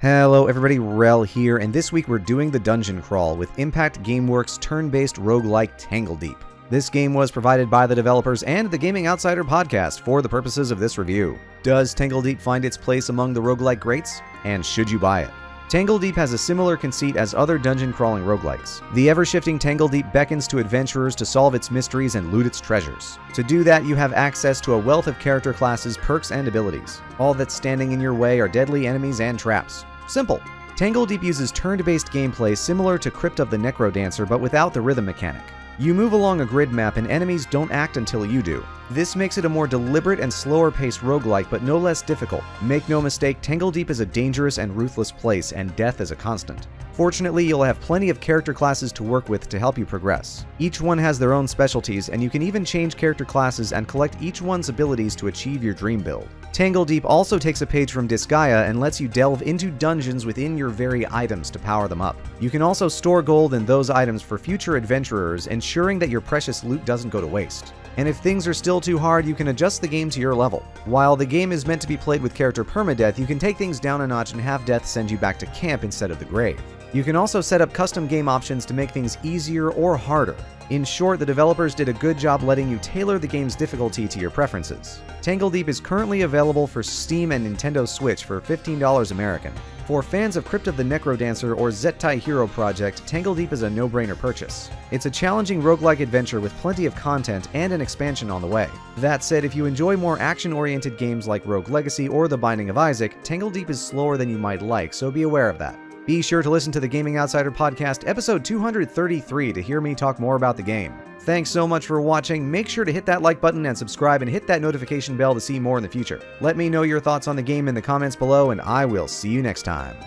Hello everybody, Rel here, and this week we're doing the dungeon crawl with Impact Gameworks' turn-based roguelike TangleDeep. This game was provided by the developers and the Gaming Outsider podcast for the purposes of this review. Does TangleDeep find its place among the roguelike greats? And should you buy it? TangleDeep has a similar conceit as other dungeon-crawling roguelikes. The ever-shifting TangleDeep beckons to adventurers to solve its mysteries and loot its treasures. To do that, you have access to a wealth of character classes, perks, and abilities. All that's standing in your way are deadly enemies and traps. Simple. TangleDeep uses turn-based gameplay similar to Crypt of the Necrodancer, but without the rhythm mechanic. You move along a grid map and enemies don't act until you do. This makes it a more deliberate and slower-paced roguelike, but no less difficult. Make no mistake, TangleDeep is a dangerous and ruthless place, and death is a constant. Fortunately, you'll have plenty of character classes to work with to help you progress. Each one has their own specialties, and you can even change character classes and collect each one's abilities to achieve your dream build. TangleDeep also takes a page from Disgaea and lets you delve into dungeons within your very items to power them up. You can also store gold in those items for future adventurers, ensuring that your precious loot doesn't go to waste. And if things are still too hard, you can adjust the game to your level. While the game is meant to be played with character permadeath, you can take things down a notch and have death send you back to camp instead of the grave. You can also set up custom game options to make things easier or harder. In short, the developers did a good job letting you tailor the game's difficulty to your preferences. TangleDeep is currently available for Steam and Nintendo Switch for $15 American. For fans of Crypt of the Necrodancer or Zettai Hero Project, TangleDeep is a no-brainer purchase. It's a challenging roguelike adventure with plenty of content and an expansion on the way. That said, if you enjoy more action-oriented games like Rogue Legacy or The Binding of Isaac, TangleDeep is slower than you might like, so be aware of that. Be sure to listen to the Gaming Outsider podcast, episode 233, to hear me talk more about the game. Thanks so much for watching. Make sure to hit that like button and subscribe and hit that notification bell to see more in the future. Let me know your thoughts on the game in the comments below, and I will see you next time.